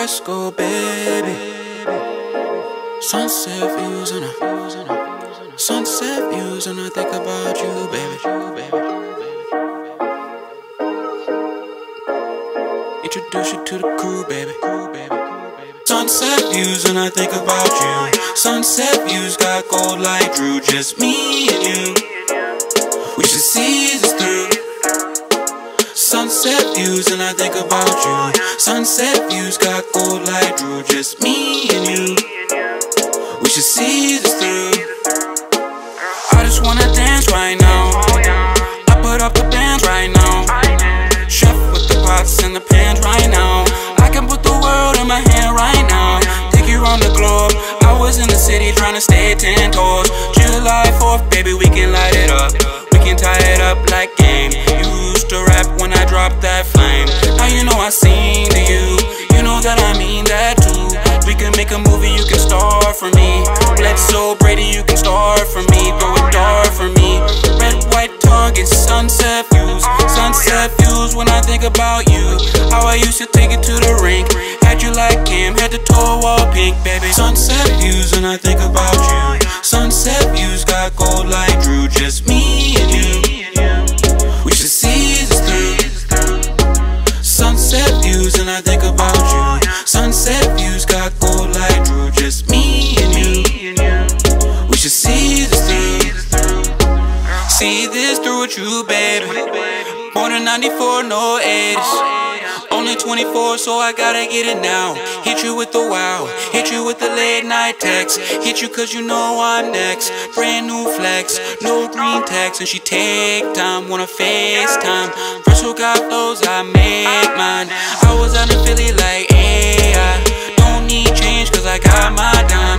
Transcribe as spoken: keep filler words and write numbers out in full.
fresco, baby. Sunset views and I, sunset views and I think about you, baby. Introduce you to the crew, baby. Sunset views and I think about you. Sunset views got gold like Drew, just me and you. We should see this through. Sunset views and I think about you. Sunset views got gold like Drew, just me and you. We should see this through. I just wanna dance right now. I put up the bands right now. Chef with the pots and the pans right now. I can put the world in my hand right now. Take you around the globe. I was in the city trying to stay ten toes. July fourth, baby, we can light it up. We can tie it up like game. To rap when I drop that flame. Now you know I sing to you. You know that I mean that too. We can make a movie, you can star for me. Let's so Brady, you can star for me. Throw a dart for me. Red, white target, sunset views. Sunset views when I think about you. How I used to take it to the rink. Had you like Kim, had the toe all pink, baby. Sunset views when I think about you. Sunset views got gold like Drew, just me and you. Sunset views and I think about you. Sunset views got gold like Drew, just me and you. We should see this through. See this through with you, baby. Born in ninety-four, no eighties. Only twenty-four, so I gotta get it now. Hit you with the wow, hit you with the late night text. Hit you cause you know I'm next. Brand new flex, no green text. And she take time, wanna FaceTime. Who got those, I make mine. I was out in Philly like A I. Don't need change cause I got my dime.